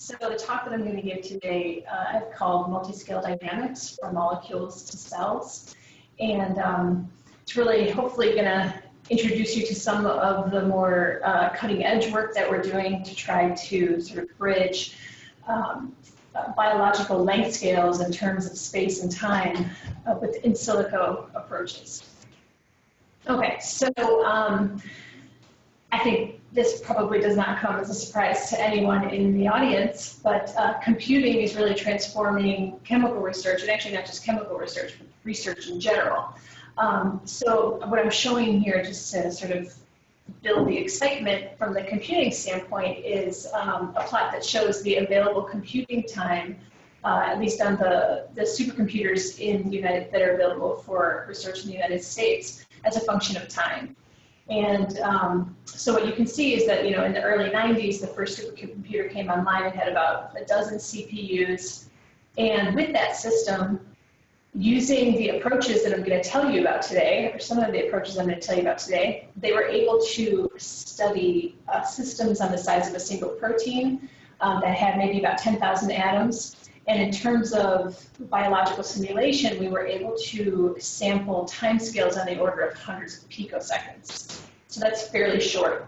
So the talk that I'm going to give today, I've called Multi-Scale Dynamics from Molecules to Cells. And it's really hopefully going to introduce you to some of the more cutting edge work that we're doing to try to sort of bridge biological length scales in terms of space and time with in silico approaches. Okay, so I think this probably does not come as a surprise to anyone in the audience, but computing is really transforming chemical research, and actually not just chemical research, but research in general. So what I'm showing here, just to sort of build the excitement from the computing standpoint, is a plot that shows the available computing time, at least on the supercomputers in the that are available for research in the United States as a function of time. And so what you can see is that, in the early 90s, the first supercomputer came online and had about a dozen CPUs. And with that system, using the approaches that I'm going to tell you about today, or some of the approaches I'm going to tell you about today, they were able to study systems on the size of a single protein that had maybe about 10,000 atoms. And in terms of biological simulation, we were able to sample timescales on the order of hundreds of picoseconds. So that's fairly short.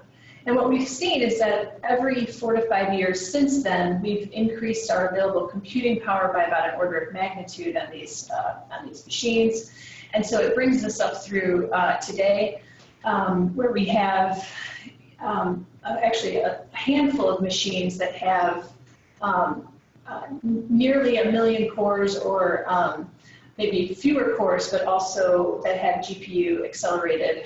And what we've seen is that every 4 to 5 years since then, we've increased our available computing power by about an order of magnitude on these machines. And so it brings us up through today, where we have actually a handful of machines that have nearly 1 million cores, or maybe fewer cores, but also that have GPU accelerated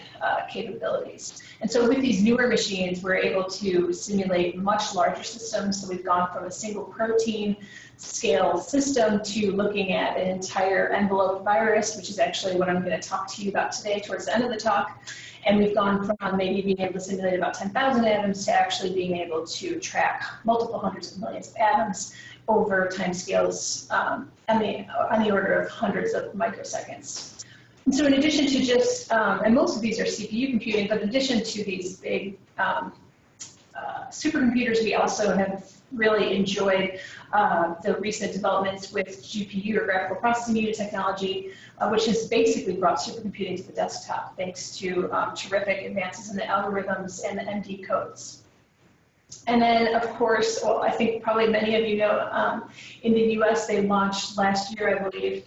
capabilities. And so with these newer machines, we're able to simulate much larger systems. So we've gone from a single protein scale system to looking at an entire enveloped virus, which is actually what I'm going to talk to you about today towards the end of the talk. And we've gone from maybe being able to simulate about 10,000 atoms to actually being able to track multiple hundreds of millions of atoms over timescales on the order of hundreds of microseconds. And so in addition to just, and most of these are CPU computing, but in addition to these big supercomputers, we also have really enjoyed the recent developments with GPU, or graphical processing unit technology, which has basically brought supercomputing to the desktop thanks to terrific advances in the algorithms and the MD codes. And then, of course, well, I think probably many of you know, in the US, they launched last year, I believe,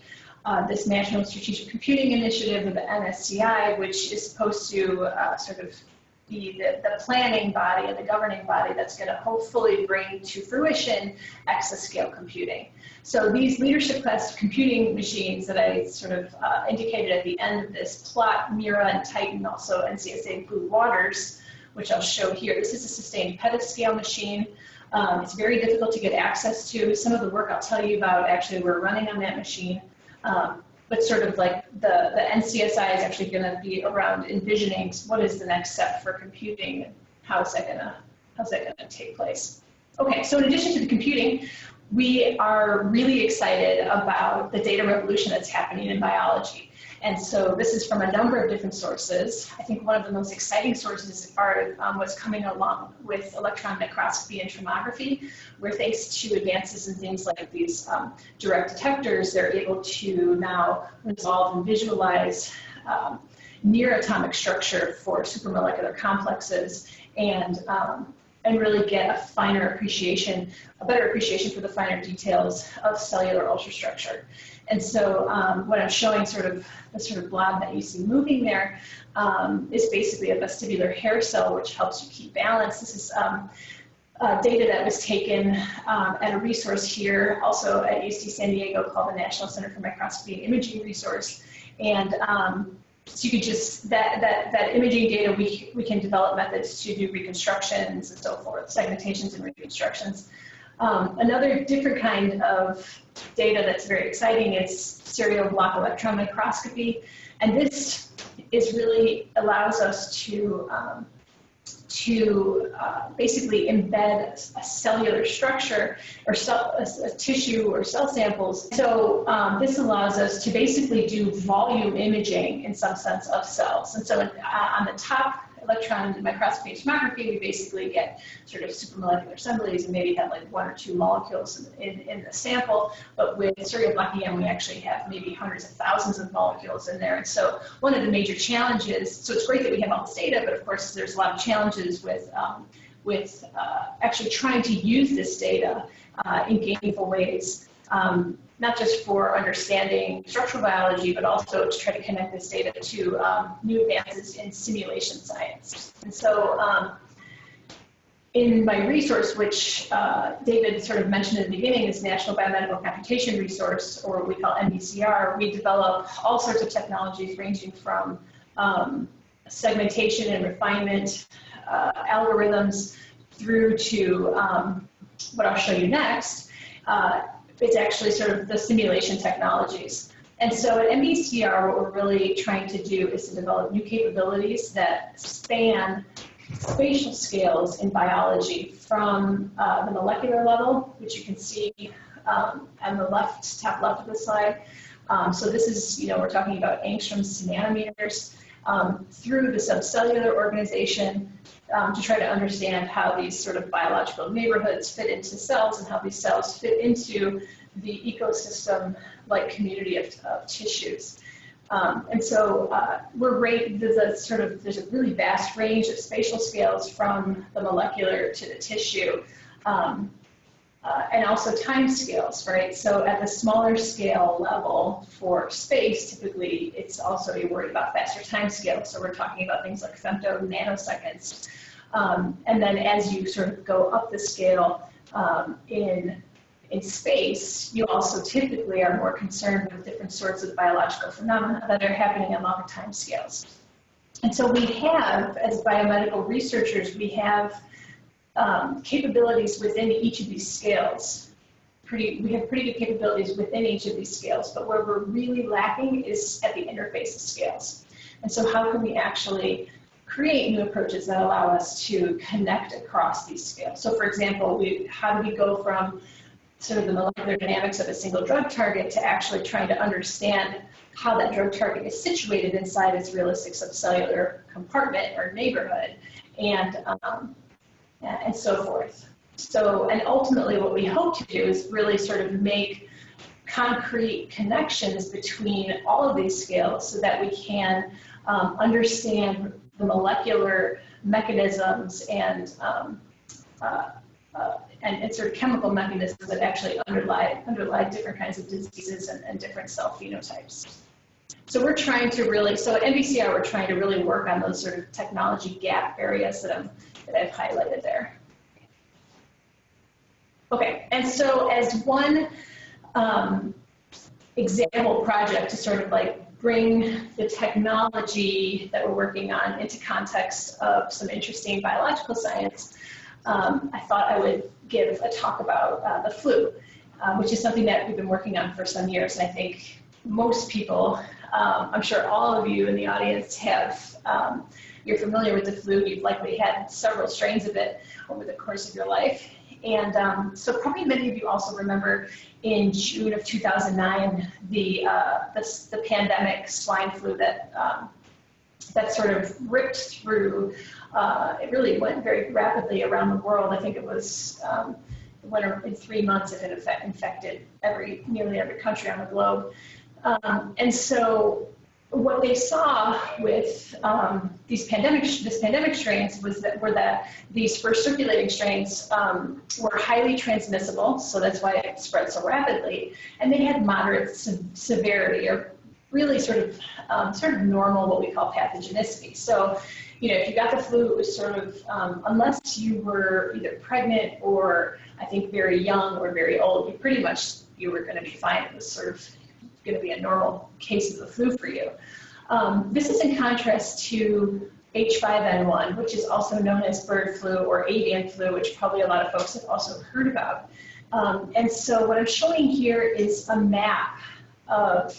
this National Strategic Computing Initiative, or the NSCI, which is supposed to sort of be the planning body and the governing body that's going to hopefully bring to fruition exascale computing. So these leadership class computing machines that I sort of indicated at the end of this plot, Mira and Titan, also NCSA Blue Waters, which I'll show here. This is a sustained petascale machine. It's very difficult to get access to. Some of the work I'll tell you about, actually, we're running on that machine. But sort of like the NCSI is actually going to be around envisioning what is the next step for computing, and how's that gonna take place. Okay, so in addition to the computing, we are really excited about the data revolution that's happening in biology. And so this is from a number of different sources. I think one of the most exciting sources are what's coming along with electron microscopy and tomography, where thanks to advances in things like these direct detectors, they're able to now resolve and visualize near atomic structure for supramolecular complexes, and really get a finer appreciation, a better appreciation for the finer details of cellular ultrastructure. And so what I'm showing, sort of the sort of blob that you see moving there, is basically a vestibular hair cell, which helps you keep balance. This is data that was taken at a resource here, also at UC San Diego, called the National Center for Microscopy and Imaging Resource. And so you could just, that imaging data, we can develop methods to do reconstructions and so forth, segmentations and reconstructions. Another different kind of data that's very exciting is serial block electron microscopy, and this is really allows us to basically embed a cellular structure or a tissue or cell samples. So this allows us to basically do volume imaging in some sense of cells. And so on the top electron microscopy and tomography, we basically get sort of supermolecular assemblies and maybe have like 1 or 2 molecules in the sample. But with cerium Buckingham, we actually have maybe hundreds of thousands of molecules in there. And so one of the major challenges, so it's great that we have all this data, but of course there's a lot of challenges with actually trying to use this data in gainful ways. Not just for understanding structural biology, but also to try to connect this data to new advances in simulation science. And so in my resource, which David sort of mentioned at the beginning, is National Biomedical Computation Resource, or what we call NBCR, we develop all sorts of technologies ranging from segmentation and refinement algorithms through to what I'll show you next. It's actually sort of the simulation technologies. And so at MBCR, what we're really trying to do is to develop new capabilities that span spatial scales in biology from the molecular level, which you can see on the left, top left of the slide. So this is, you know, we're talking about angstroms to nanometers, through the subcellular organization, to try to understand how these sort of biological neighborhoods fit into cells and how these cells fit into the ecosystem-like community of tissues. And so we're right, there's a really vast range of spatial scales from the molecular to the tissue, and also time scales, right? So at the smaller scale level for space, typically it's also a worry about faster time scales. So we're talking about things like femto-nanoseconds. And then as you sort of go up the scale in space, you also typically are more concerned with different sorts of biological phenomena that are happening on longer time scales. And so we have, as biomedical researchers, we have capabilities within each of these scales. We have pretty good capabilities within each of these scales, but where we're really lacking is at the interface of scales. And so how can we actually create new approaches that allow us to connect across these scales? So for example, how do we go from sort of the molecular dynamics of a single drug target to actually trying to understand how that drug target is situated inside its realistic subcellular compartment or neighborhood, and so forth. So, and ultimately what we hope to do is really sort of make concrete connections between all of these scales so that we can understand the molecular mechanisms and sort of chemical mechanisms that actually underlie different kinds of diseases and different cell phenotypes. So we're trying to really, so at NBCR we're trying to really work on those sort of technology gap areas that I've highlighted there. Okay, and so as one example project to sort of like bring the technology that we're working on into context of some interesting biological science, I thought I would give a talk about the flu, which is something that we've been working on for some years, and I think most people, I'm sure all of you in the audience have, you're familiar with the flu, you've likely had several strains of it over the course of your life. And so probably many of you also remember in June of 2009, the pandemic swine flu that sort of ripped through, it really went very rapidly around the world. I think it was, in 3 months it had infected nearly every country on the globe. And so what they saw with these pandemic strains were that these first circulating strains were highly transmissible, so that's why it spread so rapidly, and they had moderate severity, or really sort of normal, what we call pathogenicity. So, you know, if you got the flu, it was sort of, unless you were either pregnant or I think very young or very old, you were gonna be fine. It was sort of gonna be a normal case of the flu for you. This is in contrast to H5N1, which is also known as bird flu or avian flu, which probably a lot of folks have also heard about. And so what I'm showing here is a map of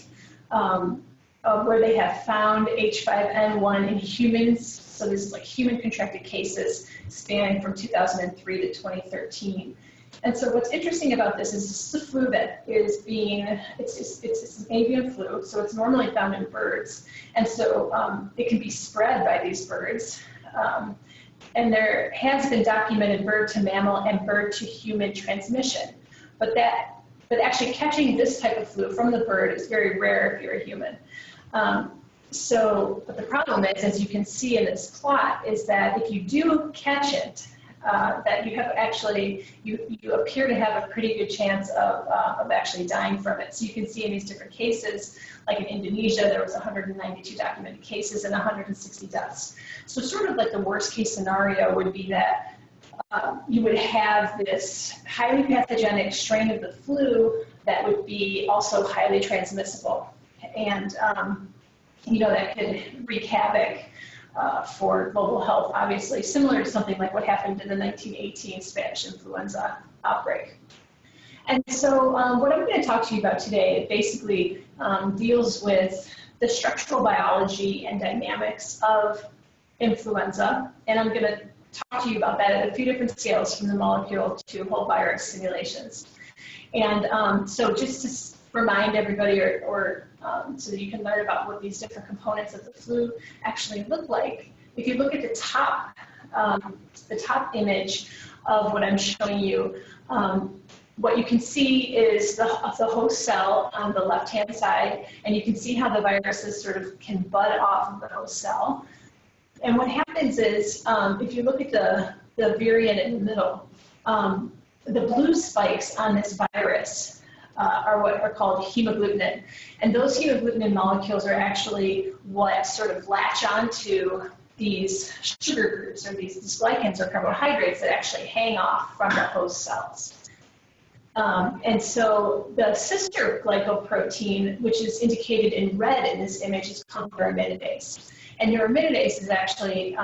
where they have found H5N1 in humans. So this is like human contracted cases spanning from 2003 to 2013. And so what's interesting about this is this is the flu that is being, it's an avian flu, so it's normally found in birds. And so it can be spread by these birds. And there has been documented bird to mammal and bird to human transmission. But actually catching this type of flu from the bird is very rare if you're a human. But the problem is, as you can see in this plot, is that if you do catch it, that you have actually, you appear to have a pretty good chance of actually dying from it. So you can see in these different cases, like in Indonesia, there was 192 documented cases and 160 deaths. So sort of like the worst case scenario would be that you would have this highly pathogenic strain of the flu that would be also highly transmissible. And, you know, that could wreak havoc for global health, obviously, similar to something like what happened in the 1918 Spanish influenza outbreak. And so what I'm going to talk to you about today basically deals with the structural biology and dynamics of influenza, and I'm going to talk to you about that at a few different scales, from the molecule to whole virus simulations. And so just to remind everybody, so that you can learn about what these different components of the flu actually look like. If you look at the top image of what I'm showing you, what you can see is the host cell on the left-hand side, and you can see how the viruses sort of can bud off of the host cell. And what happens is, if you look at the virion in the middle, the blue spikes on this virus are what are called hemagglutinin. And those hemagglutinin molecules are actually what sort of latch onto these sugar groups, or these glycans or carbohydrates that actually hang off from the host cells. And so the sister glycoprotein, which is indicated in red in this image, is called neuraminidase. And neuraminidase is actually,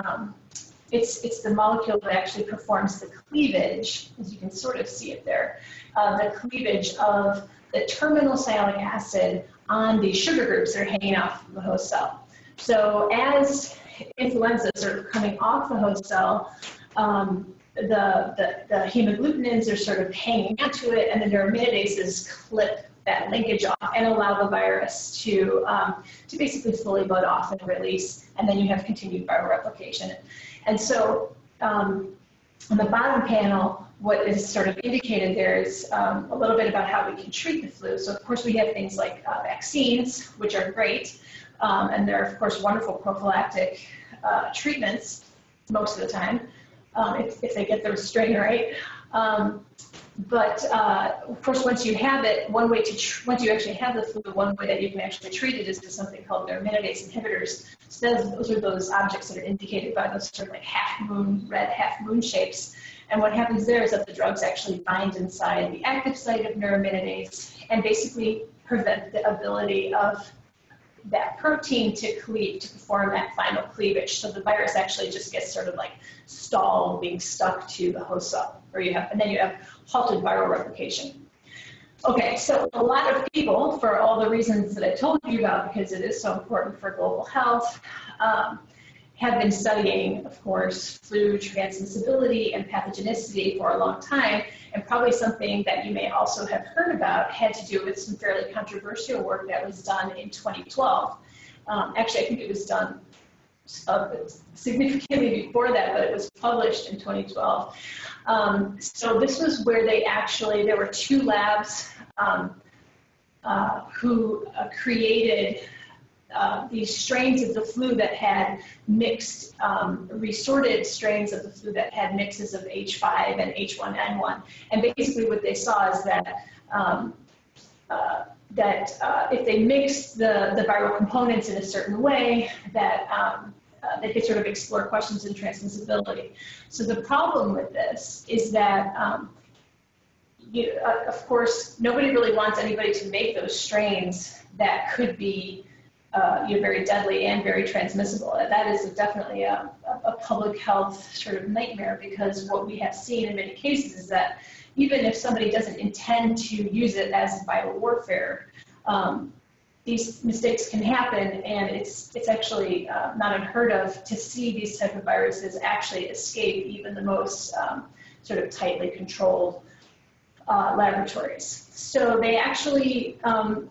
it's the molecule that actually performs the cleavage, as you can sort of see it there, the cleavage of the terminal sialic acid on these sugar groups that are hanging off the host cell. So as influenzas are coming off the host cell, the hemagglutinin are sort of hanging onto it, and the neuraminases clip that linkage off and allow the virus to basically fully bud off and release, and then you have continued viral replication. And so on the bottom panel, what is sort of indicated there is a little bit about how we can treat the flu. So of course we have things like vaccines, which are great, and they're of course wonderful prophylactic treatments most of the time, if they get the strain right. Of course, once you have it, one way once you actually have the flu, one way that you can actually treat it is with something called neuraminidase inhibitors. So those are those objects that are indicated by those sort of like half moon, red half moon shapes. And what happens there is that the drugs actually bind inside the active site of neuraminidase and basically prevent the ability of that protein to cleave, to perform that final cleavage. So the virus actually just gets sort of like stalled, being stuck to the host cell, and then you have halted viral replication. Okay, so a lot of people, for all the reasons that I told you about, because it is so important for global health, have been studying, of course, flu transmissibility and pathogenicity for a long time, and probably something that you may also have heard about had to do with some fairly controversial work that was done in 2012. Actually, I think it was done significantly before that, but it was published in 2012. So this was where they actually, there were two labs who created these strains of the flu that had mixed, resorted strains of the flu that had mixes of H5 and H1N1. And basically what they saw is that if they mixed the viral components in a certain way, that they could sort of explore questions in transmissibility. So the problem with this is that, of course, nobody really wants anybody to make those strains that could be very deadly and very transmissible. That is definitely a public health sort of nightmare, because what we have seen in many cases is that even if somebody doesn't intend to use it as viral warfare, these mistakes can happen, and it's actually not unheard of to see these type of viruses actually escape even the most sort of tightly controlled laboratories. So they actually,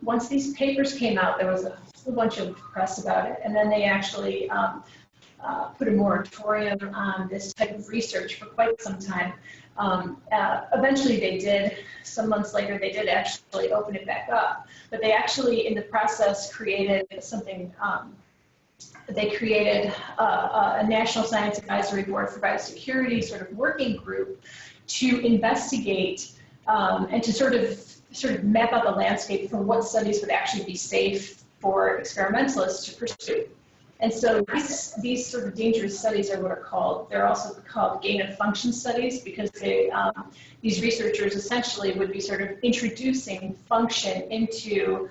once these papers came out, there was a bunch of press about it, and then they actually put a moratorium on this type of research for quite some time. Eventually they did, some months later, they did actually open it back up, but they actually in the process created something, they created a National Science Advisory Board for Biosecurity sort of working group to investigate and to sort of map out the landscape for what studies would actually be safe for experimentalists to pursue. And so these sort of dangerous studies are what are called, they're also called gain of function studies because they, these researchers essentially would be sort of introducing function into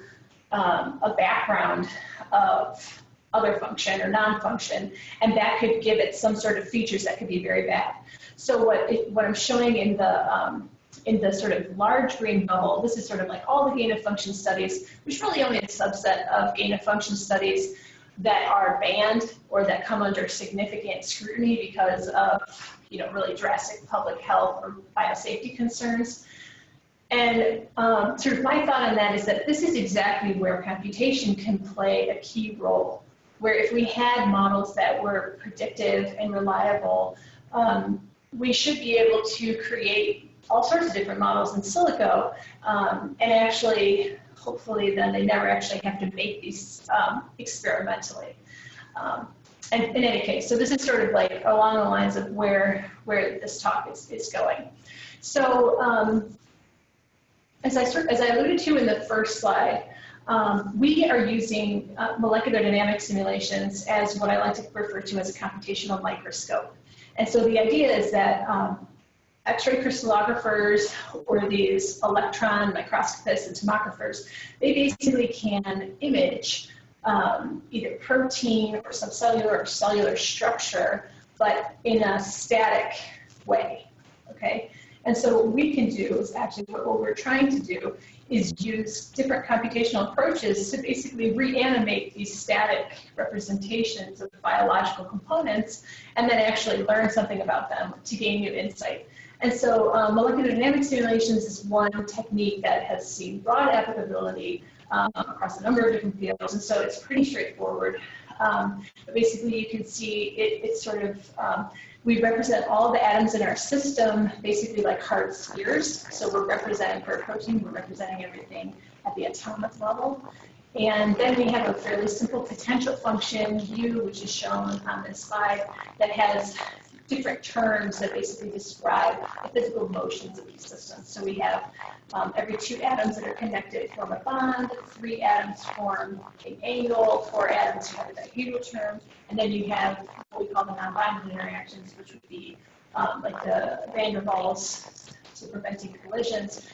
a background of other function or non-function, and that could give it some sort of features that could be very bad. So what I'm showing in the sort of large green bubble, this is sort of like all the gain of function studies, which really only a subset of gain of function studies that are banned or that come under significant scrutiny because of, you know, really drastic public health or biosafety concerns. And sort of my thought on that is that this is exactly where computation can play a key role, where if we had models that were predictive and reliable, we should be able to create all sorts of different models in silico and actually hopefully then they never actually have to make these experimentally. And in any case, so this is sort of like along the lines of where this talk is going. So as I alluded to in the first slide, we are using molecular dynamic simulations as what I like to refer to as a computational microscope. And so the idea is that X-ray crystallographers or these electron microscopists and tomographers, they basically can image either protein or subcellular or cellular structure, but in a static way, okay? And so what we can do is actually what we're trying to do is use different computational approaches to basically reanimate these static representations of biological components and then actually learn something about them to gain new insight. And so molecular dynamic simulations is one technique that has seen broad applicability across a number of different fields, and so it's pretty straightforward. But basically you can see it's sort of, we represent all the atoms in our system basically like hard spheres. So we're representing for a protein, we're representing everything at the atomic level. And then we have a fairly simple potential function, U, which is shown on this slide, that has different terms that basically describe the physical motions of these systems. So we have every two atoms that are connected form a bond, three atoms form an angle, four atoms have a dihedral term, and then you have what we call the non-binding interactions, which would be like the van der Waals, so preventing collisions,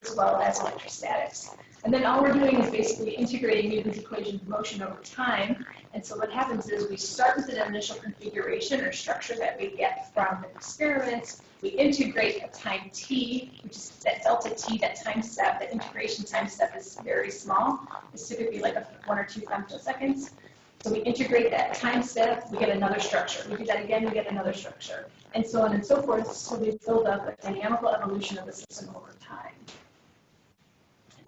as well as electrostatics. And then all we're doing is basically integrating Newton's equation of motion over time. And so what happens is we start with an initial configuration or structure that we get from the experiments. We integrate a time t, which is that delta t, that time step. The integration time step is very small. It's typically like a 1 or 2 femtoseconds. So we integrate that time step, we get another structure. We do that again, we get another structure. And so on and so forth, so we build up a dynamical evolution of the system over time.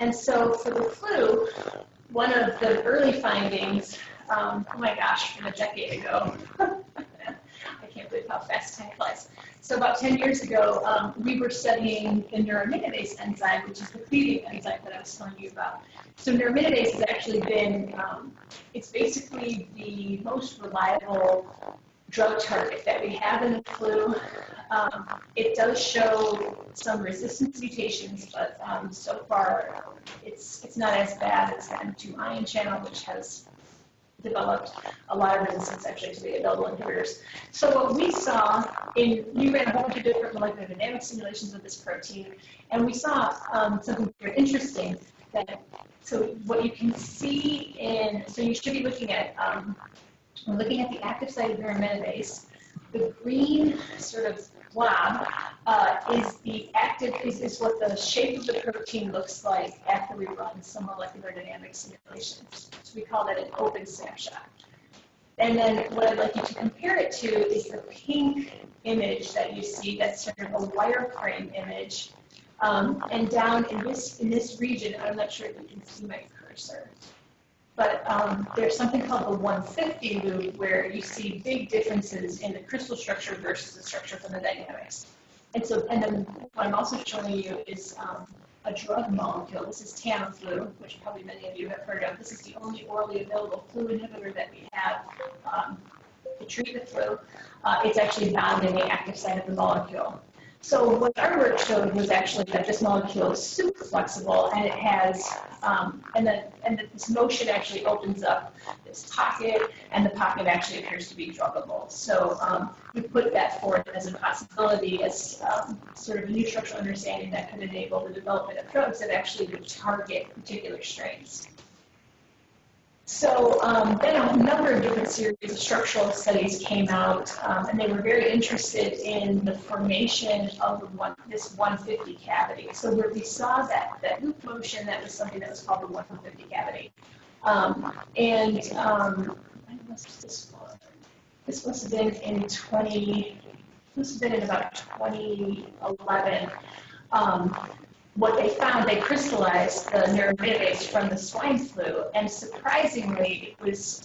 And so for the flu, one of the early findings, oh my gosh, from a decade ago, I can't believe how fast time flies. So about 10 years ago, we were studying the neuraminidase enzyme, which is the cleaving enzyme that I was telling you about. So neuraminidase has actually been, it's basically the most reliable drug target that we have in the flu. It does show some resistance mutations, but so far it's not as bad as the M2 ion channel, which has developed a lot of resistance actually to the available inhibitors. So what we saw in, we ran a whole bunch of different molecular dynamic simulations of this protein, and we saw something very interesting that, so what you can see in, so you should be looking at, we're looking at the active site of neuraminidase. The green sort of blob is the active, is what the shape of the protein looks like after we run some molecular dynamic simulations. So we call that an open snapshot. And then what I'd like you to compare it to is the pink image that you see, that's sort of a wireframe image. And down in this region, I'm not sure if you can see my cursor. But there's something called the 150 loop where you see big differences in the crystal structure versus the structure from the dynamics. And so, and then what I'm also showing you is a drug molecule. This is Tamiflu, which probably many of you have heard of. This is the only orally available flu inhibitor that we have to treat the flu. It's actually bound in the active site of the molecule. So what our work showed was actually that this molecule is super flexible, and it has, and that this motion actually opens up this pocket, and the pocket actually appears to be druggable. So we put that forth as a possibility, as sort of a new structural understanding that could enable the development of drugs that actually would target particular strains. So then a number of different series of structural studies came out, and they were very interested in the formation of this 150 cavity. So where we saw that loop motion, that was something that was called the 150 cavity. When was this one? This must have been in about 2011. What they found, they crystallized the neuraminidase from the swine flu, and surprisingly, it was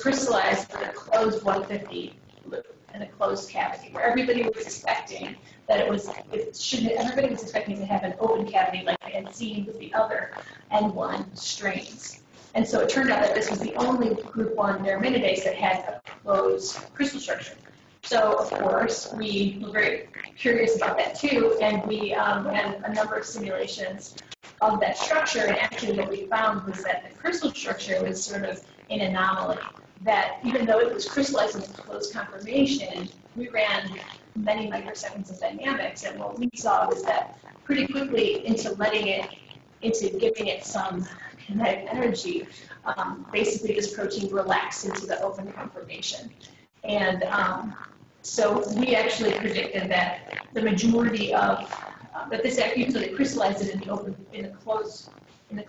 crystallized in a closed 150 loop, in a closed cavity, where everybody was expecting that everybody was expecting to have an open cavity like they had seen with the other N1 strains. And so it turned out that this was the only group 1 neuraminidase that had a closed crystal structure. So, of course, we were very curious about that too, and we had a number of simulations of that structure, and actually what we found was that the crystal structure was sort of an anomaly, that even though it was crystallized in closed conformation, we ran many microseconds of dynamics, and what we saw was that pretty quickly into giving it some kinetic energy, basically this protein relaxed into the open conformation. And so we actually predicted that the majority of this actually crystallized it in the open, in the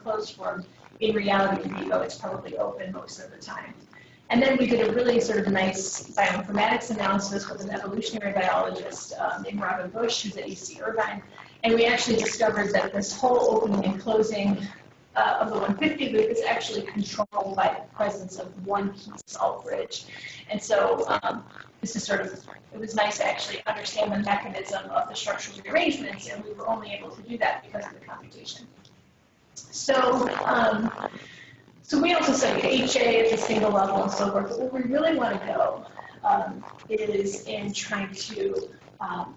closed form. In reality, in vivo, it's probably open most of the time. And then we did a really sort of nice bioinformatics analysis with an evolutionary biologist named Robin Bush, who's at UC Irvine, and we actually discovered that this whole opening and closing of the 150 loop is actually controlled by the presence of one key salt bridge. And so this is sort of, it was nice to actually understand the mechanism of the structural rearrangements, and we were only able to do that because of the computation. So, so we also studied HA at the single level and so forth, but where we really want to go is in trying to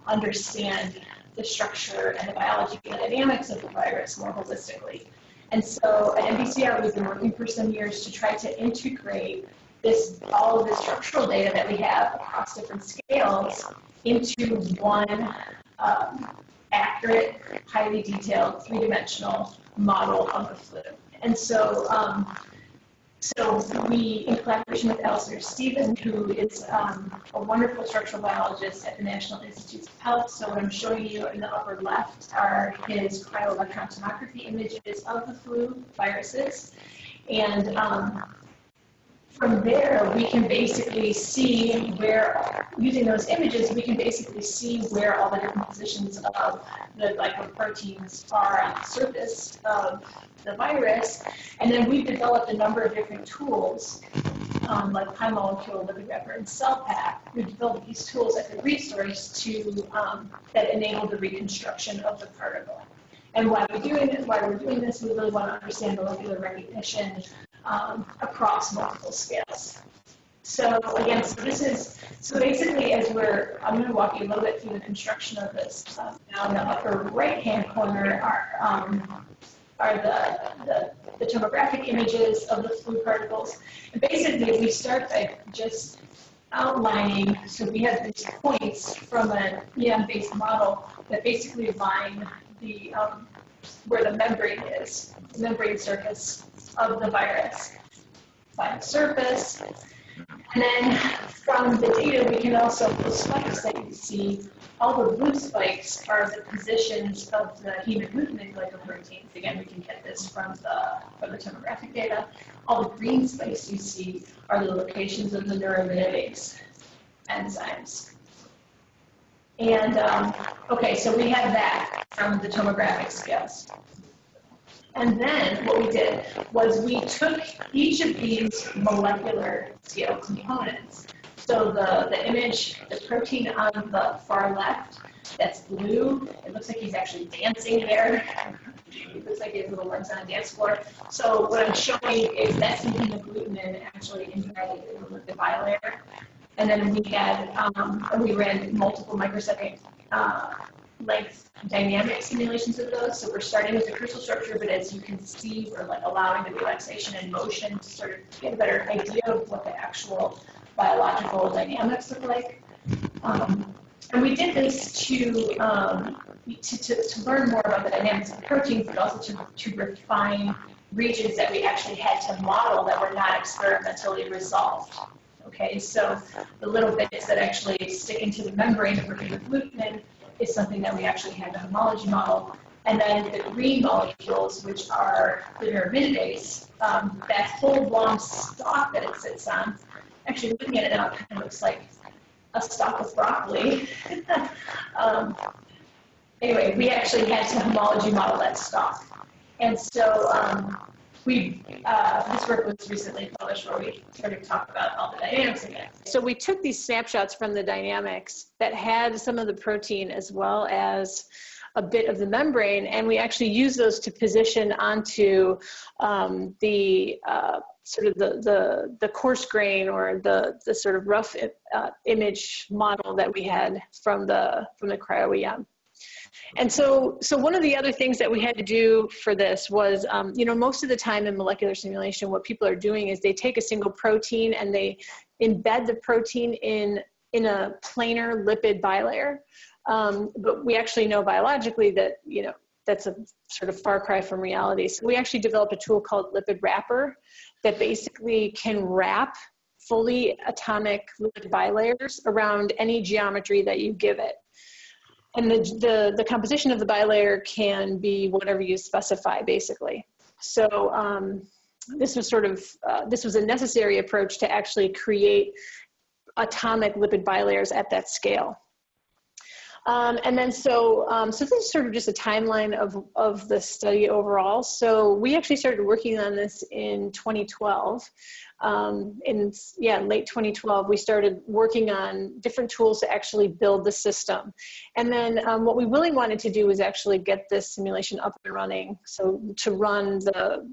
understand the structure and the biology and the dynamics of the virus more holistically. And so at NBCR, we've been working for some years to try to integrate all of the structural data that we have across different scales into one accurate, highly detailed, three-dimensional model of the flu. And so, we, in collaboration with Alistair Stevens, who is a wonderful structural biologist at the National Institutes of Health, so what I'm showing you in the upper left are his cryo-electron tomography images of the flu viruses. And from there, we can basically see where, using those images, we can basically see where all the different positions of the glycoproteins are on the surface of the virus, and then we've developed a number of different tools, like high molecule lipid wrapper and CellPack. We've developed these tools as a resource to that enable the reconstruction of the particle. And why we're doing this, we really want to understand molecular recognition across multiple scales. So again, basically I'm going to walk you a little bit through the construction of this. Now in the upper right-hand corner are the tomographic images of the flu particles. And basically, we start by just outlining, so we have these points from an EM-based model that basically line the, where the membrane is, the membrane surface of the virus, by the surface. And then from the data, we can also, those spikes that you see, all the blue spikes are the positions of the hemagglutinin glycoproteins. Again, we can get this from the tomographic data. All the green spikes you see are the locations of the neuraminidase enzymes. And okay, so we have that from the tomographic scales. And then what we did was we took each of these molecular scale components. So the image, the protein on the far left, that's blue. It looks like he's actually dancing there. It looks like he has little worms on a dance floor. So what I'm showing is that's something the gluten actually embedded with the bilayer. And then we had, we ran multiple microsecond length dynamic simulations of those. So we're starting with the crystal structure, but as you can see, we're like allowing the relaxation and motion to sort of get a better idea of what the actual biological dynamics look like. And we did this to learn more about the dynamics of the proteins, but also to refine regions that we actually had to model that were not experimentally resolved. Okay, so the little bits that actually stick into the membrane of the gluten is something that we actually had in the homology model. And then the green molecules, which are glutaminidase, that whole long stalk that it sits on, actually looking at it now, it kind of looks like a stalk of broccoli. Anyway, we actually had to homology model that stalk. And so this work was recently published where we started to talk about all the dynamics again. So we took these snapshots from the dynamics that had some of the protein as well as a bit of the membrane, and we actually use those to position onto the coarse grain or the sort of rough image model that we had from the cryo-EM. And so one of the other things that we had to do for this was, you know, most of the time in molecular simulation, what people are doing is they take a single protein and they embed the protein in a planar lipid bilayer. But we actually know biologically that, you know, that's a sort of far cry from reality. So we actually developed a tool called Lipid Wrapper that basically can wrap fully atomic lipid bilayers around any geometry that you give it. And the composition of the bilayer can be whatever you specify, basically. So this was sort of, this was a necessary approach to actually create atomic lipid bilayers at that scale. And then so this is sort of just a timeline of the study overall. So we actually started working on this in 2012. In late 2012, we started working on different tools to actually build the system. And then what we really wanted to do was actually get this simulation up and running. So to run the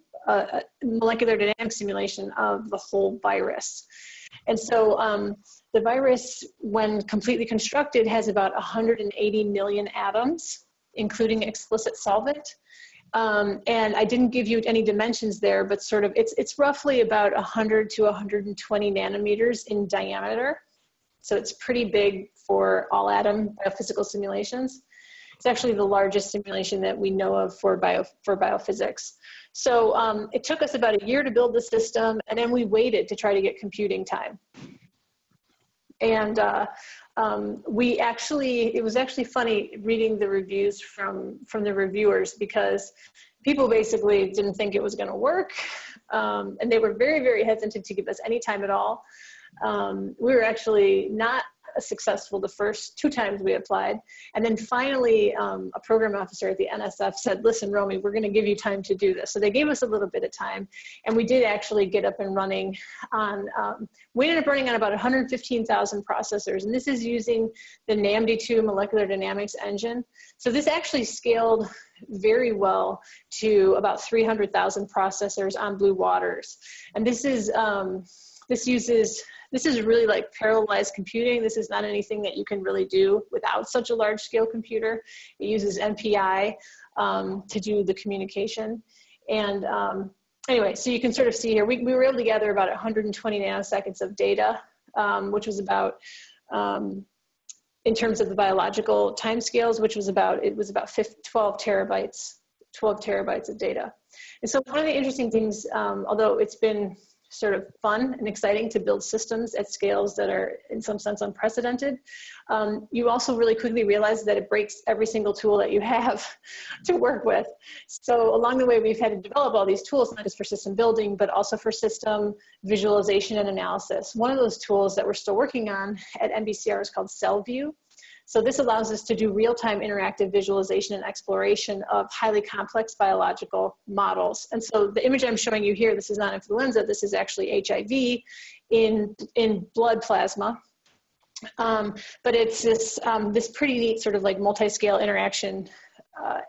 molecular dynamic simulation of the whole virus. And so the virus, when completely constructed, has about 180 million atoms, including explicit solvent. And I didn't give you any dimensions there, but sort of it's roughly about 100 to 120 nanometers in diameter. So it's pretty big for all atom biophysical simulations. It's actually the largest simulation that we know of for biophysics. So it took us about a year to build the system, and then we waited to try to get computing time. And it was actually funny reading the reviews from the reviewers, because people basically didn't think it was going to work, and they were very, very hesitant to give us any time at all. We were actually not successful the first two times we applied, and then finally a program officer at the NSF said, listen, Romy, we're going to give you time to do this. So they gave us a little bit of time, and we did actually get up and running on we ended up running on about 115,000 processors, and this is using the NAMD2 molecular dynamics engine. So this actually scaled very well to about 300,000 processors on Blue Waters, and this is this is really like parallelized computing. This is not anything that you can really do without such a large scale computer. It uses MPI to do the communication. And anyway, so you can sort of see here, we were able to gather about 120 nanoseconds of data, which was about, in terms of the biological timescales, which was about, it was about 12 terabytes of data. And so one of the interesting things, although it's been sort of fun and exciting to build systems at scales that are in some sense unprecedented, you also really quickly realize that it breaks every single tool that you have to work with. So along the way, we've had to develop all these tools, not just for system building, but also for system visualization and analysis. One of those tools that we're still working on at NBCR is called CellView. So this allows us to do real-time interactive visualization and exploration of highly complex biological models. And so the image I'm showing you here, this is not influenza, this is actually HIV in blood plasma. But it's this, this pretty neat sort of like multi-scale interaction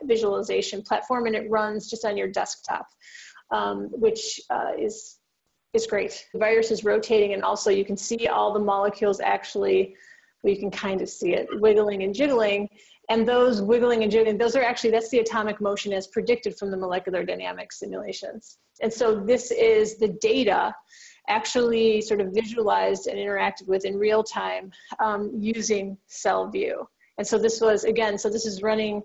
visualization platform, and it runs just on your desktop, which is great. The virus is rotating, and also you can see all the molecules actually, well, you can kind of see it wiggling and jiggling, and those wiggling and jiggling, those are actually, that's the atomic motion as predicted from the molecular dynamics simulations. And so this is the data actually sort of visualized and interacted with in real time using CellView. And so this was, again, so this is running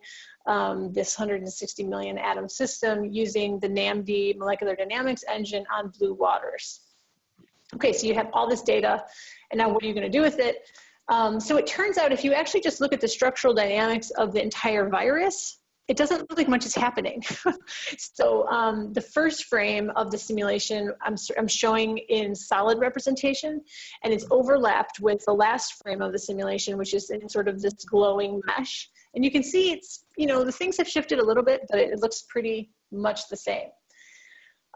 this 160 million atom system using the NAMD molecular dynamics engine on Blue Waters. Okay, so you have all this data, and now what are you going to do with it? So it turns out if you actually just look at the structural dynamics of the entire virus, it doesn't look like much is happening. So the first frame of the simulation I'm showing in solid representation, and it's overlapped with the last frame of the simulation, which is in sort of this glowing mesh. And you can see it's, you know, the things have shifted a little bit, but it looks pretty much the same.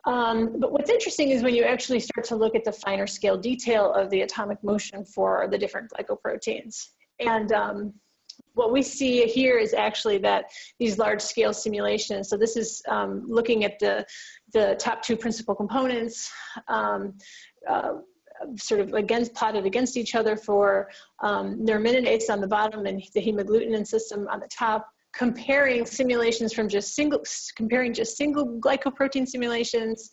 But what's interesting is when you actually start to look at the finer scale detail of the atomic motion for the different glycoproteins. And what we see here is actually that these large scale simulations, so this is looking at the top two principal components, sort of plotted against each other for neuraminidase on the bottom and the hemagglutinin system on the top, comparing simulations from just single glycoprotein simulations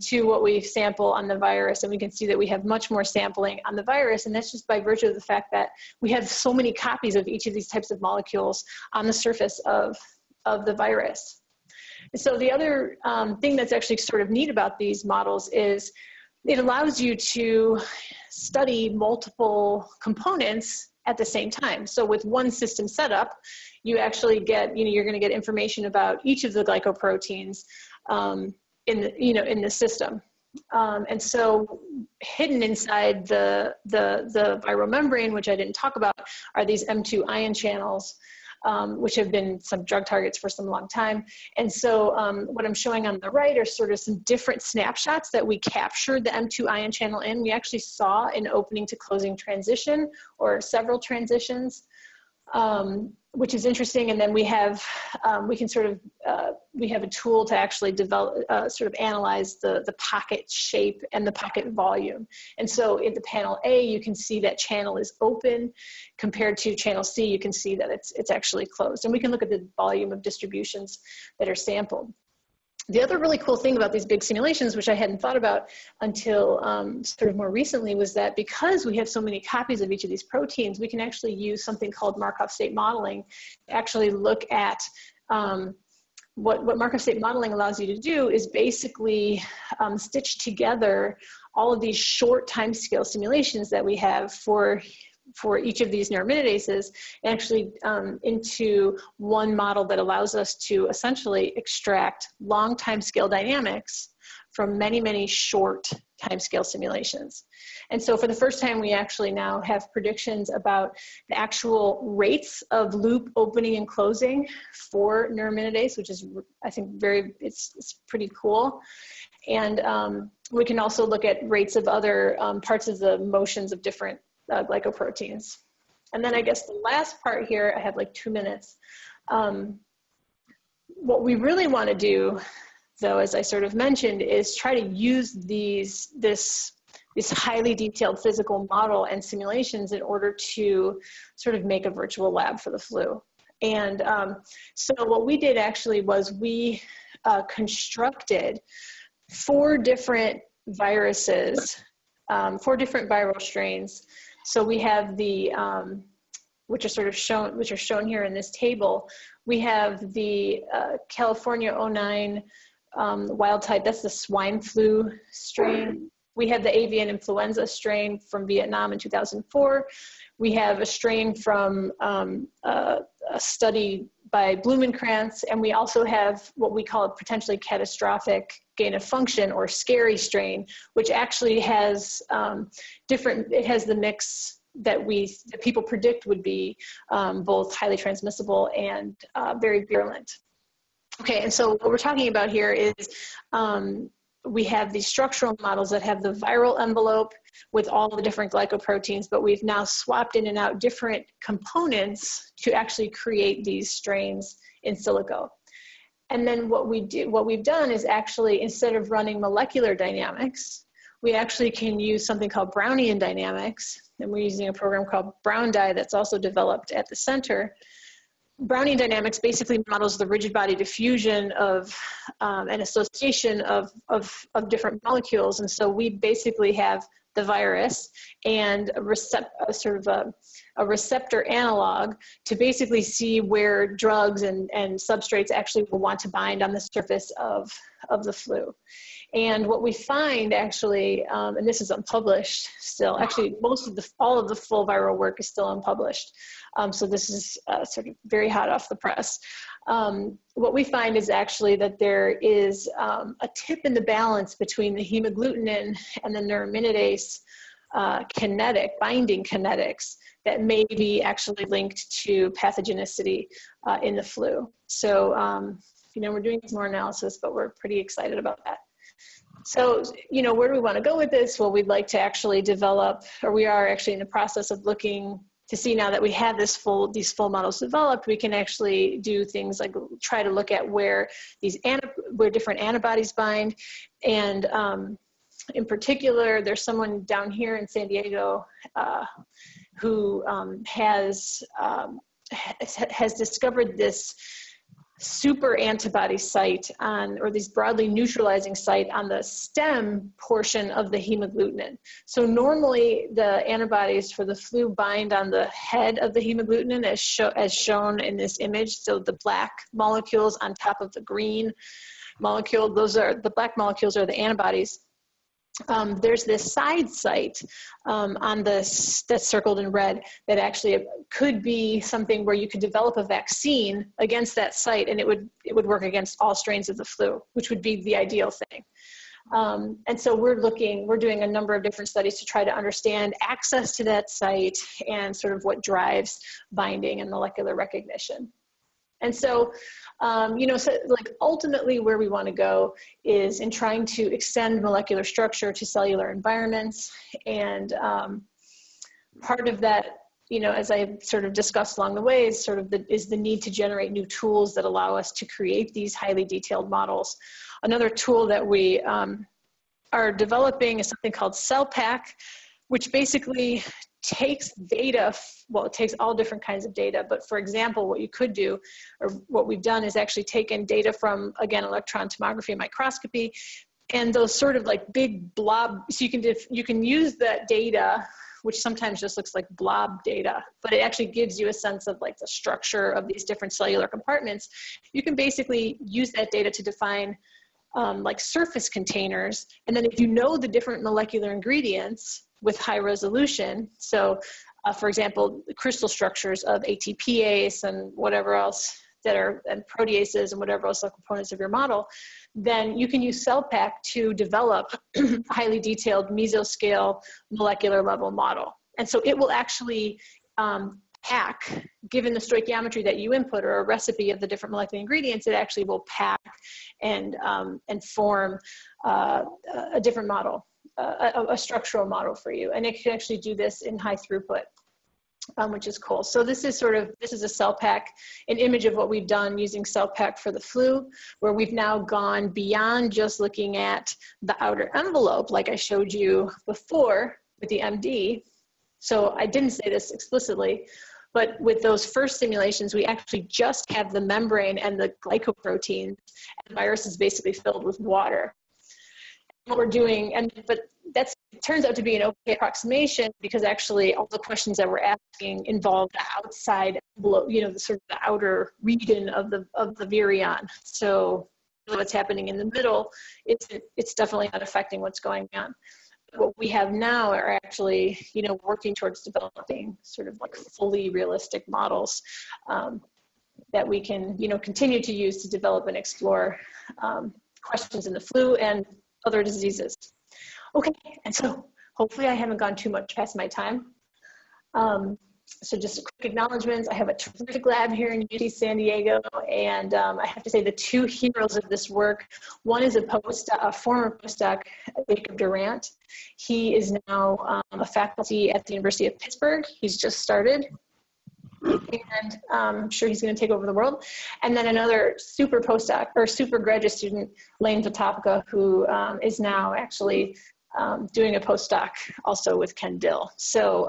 to what we sample on the virus. And we can see that we have much more sampling on the virus, and that's just by virtue of the fact that we have so many copies of each of these types of molecules on the surface of the virus. And so the other thing that's actually sort of neat about these models is it allows you to study multiple components at the same time. So with one system setup, you actually get, you know, you're going to get information about each of the glycoproteins in the system. And so hidden inside the viral membrane, which I didn't talk about, are these M2 ion channels, which have been some drug targets for some long time. And so what I'm showing on the right are sort of some different snapshots that we captured the M2 ion channel in. We actually saw an opening to closing transition, or several transitions, which is interesting. And then we have, we can sort of, we have a tool to actually develop, sort of analyze the pocket shape and the pocket volume. And so in the panel A, you can see that channel is open compared to channel C, you can see that it's actually closed. And we can look at the volume of distributions that are sampled. The other really cool thing about these big simulations, which I hadn't thought about until sort of more recently, was that because we have so many copies of each of these proteins, we can actually use something called Markov state modeling to actually look at what Markov state modeling allows you to do is basically stitch together all of these short time scale simulations that we have for each of these neuraminases actually into one model that allows us to essentially extract long time scale dynamics from many, many short time scale simulations. And so for the first time, we actually now have predictions about the actual rates of loop opening and closing for neuraminidase, which is, I think, it's pretty cool. And we can also look at rates of other parts of the motions of different glycoproteins. And then I guess the last part here, I have like 2 minutes. What we really want to do, though, as I sort of mentioned, is try to use this highly detailed physical model and simulations in order to sort of make a virtual lab for the flu. And so what we did actually was we constructed 4 different viruses, 4 different viral strains. So we have the, which are shown here in this table. We have the California 09 wild type, that's the swine flu strain. We have the avian influenza strain from Vietnam in 2004. We have a strain from a study by Blumenkrantz, and we also have what we call a potentially catastrophic gain of function or scary strain, which actually has different, it has the mix that people predict would be both highly transmissible and very virulent. Okay, and so what we're talking about here is we have these structural models that have the viral envelope with all the different glycoproteins, but we've now swapped in and out different components to actually create these strains in silico. And then what we've done is actually, instead of running molecular dynamics, we actually can use something called Brownian Dynamics, and we're using a program called Brown Dye that's also developed at the center. Brownian Dynamics basically models the rigid body diffusion of an association of different molecules, and so we basically have the virus and a receptor analog to basically see where drugs and substrates actually will want to bind on the surface of the flu. And what we find actually, and this is unpublished still, actually all of the full viral work is still unpublished. So this is sort of very hot off the press. What we find is actually that there is a tip in the balance between the hemagglutinin and the neuraminidase binding kinetics that may be actually linked to pathogenicity in the flu. So, you know, we're doing some more analysis, but we're pretty excited about that. So, you know, where do we want to go with this? Well, we'd like to actually develop, or we are actually in the process of looking to see, now that we have these full models developed, we can actually do things like try to look at where different antibodies bind. And in particular, there's someone down here in San Diego who has discovered this super antibody site or these broadly neutralizing site on the stem portion of the hemagglutinin. So normally the antibodies for the flu bind on the head of the hemagglutinin as shown in this image. So the black molecules on top of the green molecule, the black molecules are the antibodies. There's this side site that's circled in red that actually could be something where you could develop a vaccine against that site, and it would work against all strains of the flu, which would be the ideal thing. And so we're doing a number of different studies to try to understand access to that site and sort of what drives binding and molecular recognition. And so, you know, so like ultimately where we want to go is in trying to extend molecular structure to cellular environments. And part of that, you know, as I sort of discussed along the way, is sort of the need to generate new tools that allow us to create these highly detailed models. Another tool that we are developing is something called CellPack, which basically takes data, well, it takes all different kinds of data, but for example, what you could do, or what we've done, is actually taken data from, again, electron tomography and microscopy, and those sort of like big blob, so you can use that data, which sometimes just looks like blob data, but it actually gives you a sense of like the structure of these different cellular compartments. You can basically use that data to define like surface containers, and then if you know the different molecular ingredients with high resolution. So for example, the crystal structures of ATPase and whatever else that are, and proteases and whatever else are components of your model, then you can use CellPack to develop highly detailed mesoscale molecular level model. And so it will actually pack, given the stoichiometry that you input or a recipe of the different molecular ingredients, it actually will pack and form a different model. A structural model for you, and it can actually do this in high throughput, which is cool. So this is a CellPack, an image of what we've done using CellPack for the flu, where we've now gone beyond just looking at the outer envelope, like I showed you before with the MD. So I didn't say this explicitly, but with those first simulations, we actually just have the membrane and the glycoproteins, and the virus is basically filled with water. What we're doing, but that's, it turns out to be an okay approximation, because actually all the questions that we're asking involve the outside envelope, you know, the sort of the outer region of the virion. So what's happening in the middle, it's definitely not affecting what's going on. What we have now are actually, you know, working towards developing sort of like fully realistic models that we can, you know, continue to use to develop and explore questions in the flu and other diseases. Okay, and so hopefully I haven't gone too much past my time. So just quick acknowledgements. I have a terrific lab here in UC San Diego, and I have to say the two heroes of this work, one is a former postdoc, Jacob Durant. He is now a faculty at the University of Pittsburgh. He's just started, and I'm sure he's going to take over the world. And then another super postdoc, or super graduate student, Lane Totopka, who is now actually doing a postdoc also with Ken Dill. So,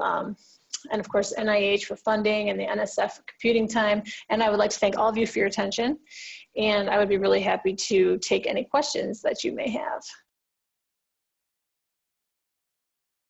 and of course, NIH for funding and the NSF for computing time. And I would like to thank all of you for your attention. And I would be really happy to take any questions that you may have.